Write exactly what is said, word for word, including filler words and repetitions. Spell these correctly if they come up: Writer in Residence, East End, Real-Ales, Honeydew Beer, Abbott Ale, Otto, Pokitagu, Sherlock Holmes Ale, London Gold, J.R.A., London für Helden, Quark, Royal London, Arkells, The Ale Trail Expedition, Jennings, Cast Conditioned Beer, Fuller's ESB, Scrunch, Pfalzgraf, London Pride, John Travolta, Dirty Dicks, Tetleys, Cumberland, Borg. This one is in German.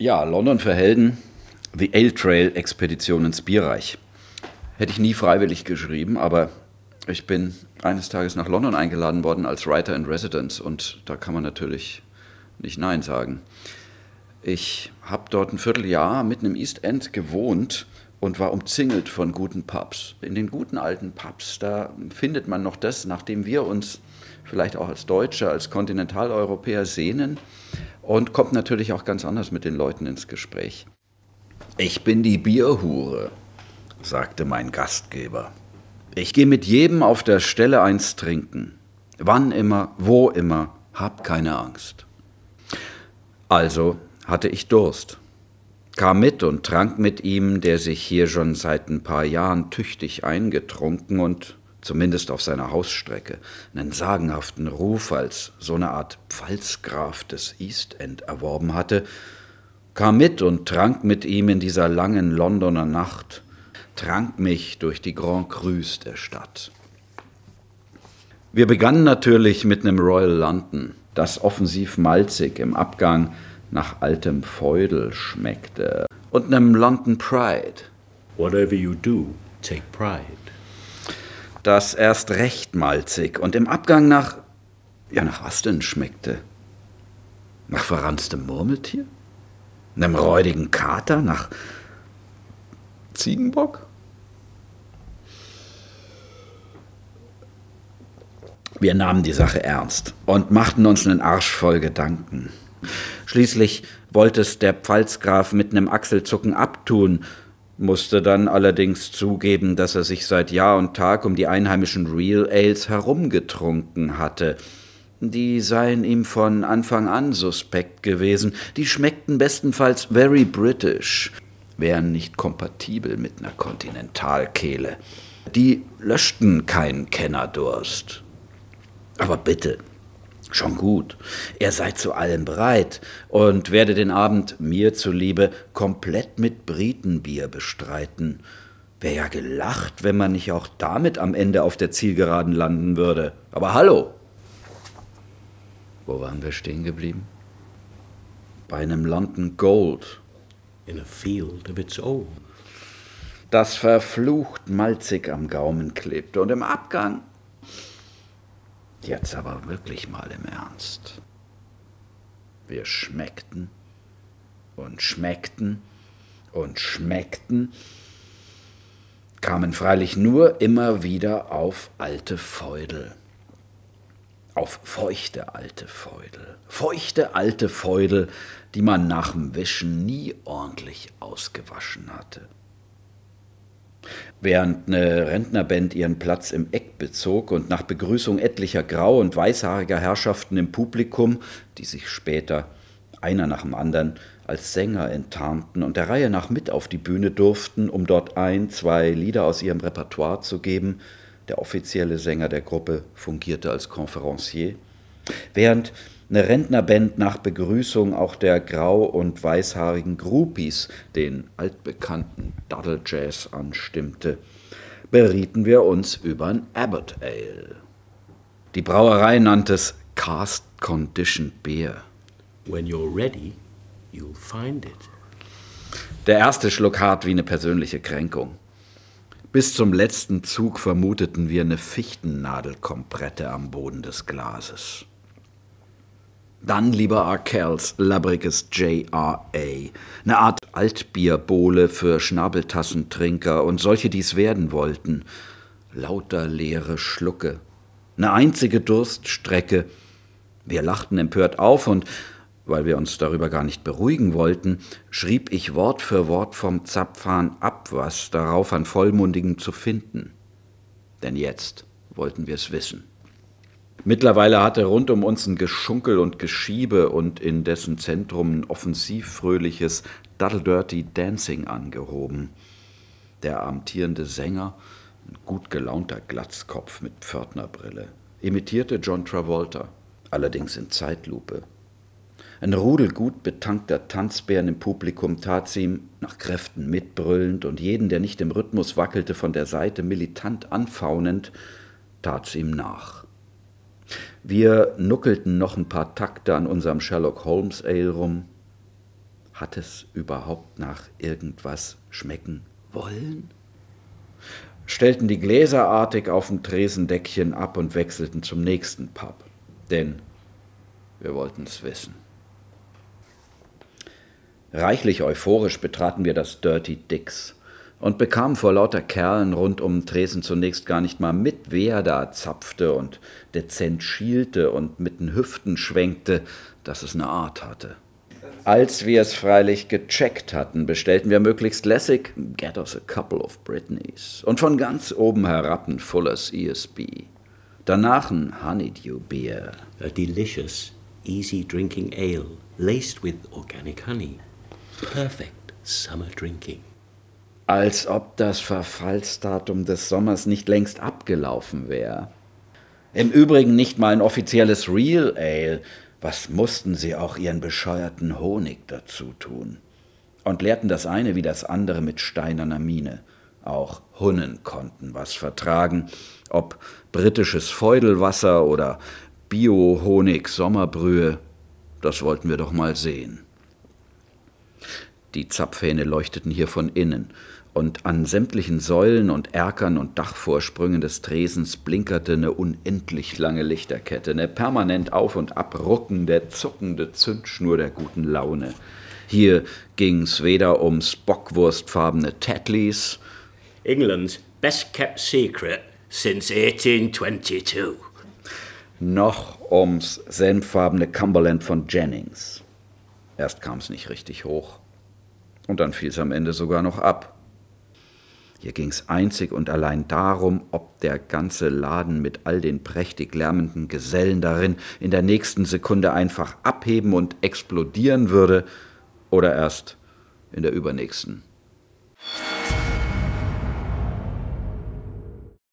Ja, London für Helden, The Ale Trail Expedition ins Bierreich. Hätte ich nie freiwillig geschrieben, aber ich bin eines Tages nach London eingeladen worden als Writer in Residence und da kann man natürlich nicht Nein sagen. Ich habe dort ein Vierteljahr mitten im East End gewohnt und war umzingelt von guten Pubs. In den guten alten Pubs, da findet man noch das, nachdem wir uns vielleicht auch als Deutsche, als Kontinentaleuropäer sehnen und kommt natürlich auch ganz anders mit den Leuten ins Gespräch. Ich bin die Bierhure, sagte mein Gastgeber. Ich gehe mit jedem auf der Stelle eins trinken. Wann immer, wo immer, hab keine Angst. Also hatte ich Durst, kam mit und trank mit ihm, der sich hier schon seit ein paar Jahren tüchtig eingetrunken und zumindest auf seiner Hausstrecke einen sagenhaften Ruf als so eine Art Pfalzgraf des East End erworben hatte, kam mit und trank mit ihm in dieser langen Londoner Nacht, trank mich durch die Grand Crus der Stadt. Wir begannen natürlich mit einem Royal London, das offensiv malzig im Abgang nach altem Feudel schmeckte, und einem London Pride. Whatever you do, take pride. Das erst recht malzig und im Abgang nach, ja nach was denn schmeckte? Nach verranztem Murmeltier? Einem räudigen Kater? Nach Ziegenbock? Wir nahmen die Sache ernst und machten uns einen Arsch voll Gedanken. Schließlich wollte es der Pfalzgraf mit einem Achselzucken abtun, musste dann allerdings zugeben, dass er sich seit Jahr und Tag um die einheimischen Real-Ales herumgetrunken hatte. Die seien ihm von Anfang an suspekt gewesen. Die schmeckten bestenfalls very British, wären nicht kompatibel mit einer Kontinentalkehle. Die löschten keinen Kennerdurst. Aber bitte, schon gut, er sei zu allem bereit und werde den Abend, mir zuliebe, komplett mit Britenbier bestreiten. Wäre ja gelacht, wenn man nicht auch damit am Ende auf der Zielgeraden landen würde. Aber hallo! Wo waren wir stehen geblieben? Bei einem London Gold. In a field of its own. Das verflucht malzig am Gaumen klebte und im Abgang... Jetzt aber wirklich mal im Ernst. Wir schmeckten und schmeckten und schmeckten, kamen freilich nur immer wieder auf alte Feudel. Auf feuchte alte Feudel. Feuchte alte Feudel, die man nach dem Wischen nie ordentlich ausgewaschen hatte. Während eine Rentnerband ihren Platz im Eck bezog und nach Begrüßung etlicher grau- und weißhaariger Herrschaften im Publikum, die sich später einer nach dem anderen als Sänger enttarnten und der Reihe nach mit auf die Bühne durften, um dort ein, zwei Lieder aus ihrem Repertoire zu geben, der offizielle Sänger der Gruppe fungierte als Konferencier, während eine Rentnerband nach Begrüßung auch der grau- und weißhaarigen Groupies den altbekannten Duddle-Jazz anstimmte, berieten wir uns über ein Abbott Ale. Die Brauerei nannte es Cast Conditioned Beer. When you're ready, you'll find it. Der erste Schluck hart wie eine persönliche Kränkung. Bis zum letzten Zug vermuteten wir eine Fichtennadelkomprette am Boden des Glases. Dann lieber Arkells labbriges J R A, eine Art Altbierbohle für Schnabeltassentrinker und solche, die es werden wollten. Lauter leere Schlucke, eine einzige Durststrecke. Wir lachten empört auf und, weil wir uns darüber gar nicht beruhigen wollten, schrieb ich Wort für Wort vom Zapfhahn ab, was darauf an Vollmundigen zu finden. Denn jetzt wollten wir es wissen. Mittlerweile hatte rund um uns ein Geschunkel und Geschiebe und in dessen Zentrum ein offensivfröhliches Duddle-Dirty Dancing angehoben. Der amtierende Sänger, ein gut gelaunter Glatzkopf mit Pförtnerbrille, imitierte John Travolta, allerdings in Zeitlupe. Ein Rudel gut betankter Tanzbären im Publikum tat's ihm, nach Kräften mitbrüllend und jeden, der nicht im Rhythmus wackelte, von der Seite militant anfaunend, tat's ihm nach. Wir nuckelten noch ein paar Takte an unserem Sherlock Holmes Ale rum, Hat es überhaupt nach irgendwas schmecken wollen? Stellten die Gläser artig auf dem Tresendeckchen ab und wechselten zum nächsten Pub. Denn wir wollten es wissen. Reichlich euphorisch betraten wir das Dirty Dicks und bekamen vor lauter Kerlen rund um den Tresen zunächst gar nicht mal mit, wer da zapfte und dezent schielte und mit den Hüften schwenkte, dass es eine Art hatte. Als wir es freilich gecheckt hatten, bestellten wir möglichst lässig Get us a couple of Britneys und von ganz oben herab ein Fuller's E S B. Danach ein Honeydew Beer. A delicious, easy drinking ale, laced with organic honey. Perfect summer drinking. Als ob das Verfallsdatum des Sommers nicht längst abgelaufen wäre. Im Übrigen nicht mal ein offizielles Real Ale. Was mussten sie auch ihren bescheuerten Honig dazu tun? Und leerten das eine wie das andere mit steinerner Miene. Auch Hunnen konnten was vertragen, ob britisches Feudelwasser oder Bio-Honig-Sommerbrühe, das wollten wir doch mal sehen. Die Zapfhähne leuchteten hier von innen, und an sämtlichen Säulen und Erkern und Dachvorsprüngen des Tresens blinkerte eine unendlich lange Lichterkette, eine permanent auf- und abruckende, zuckende Zündschnur der guten Laune. Hier ging's weder ums bockwurstfarbene Tetleys, England's best kept secret since eighteen twenty-two. Noch ums senffarbene Cumberland von Jennings. Erst kam's nicht richtig hoch. Und dann fiel's am Ende sogar noch ab. Hier ging's einzig und allein darum, ob der ganze Laden mit all den prächtig lärmenden Gesellen darin in der nächsten Sekunde einfach abheben und explodieren würde oder erst in der übernächsten.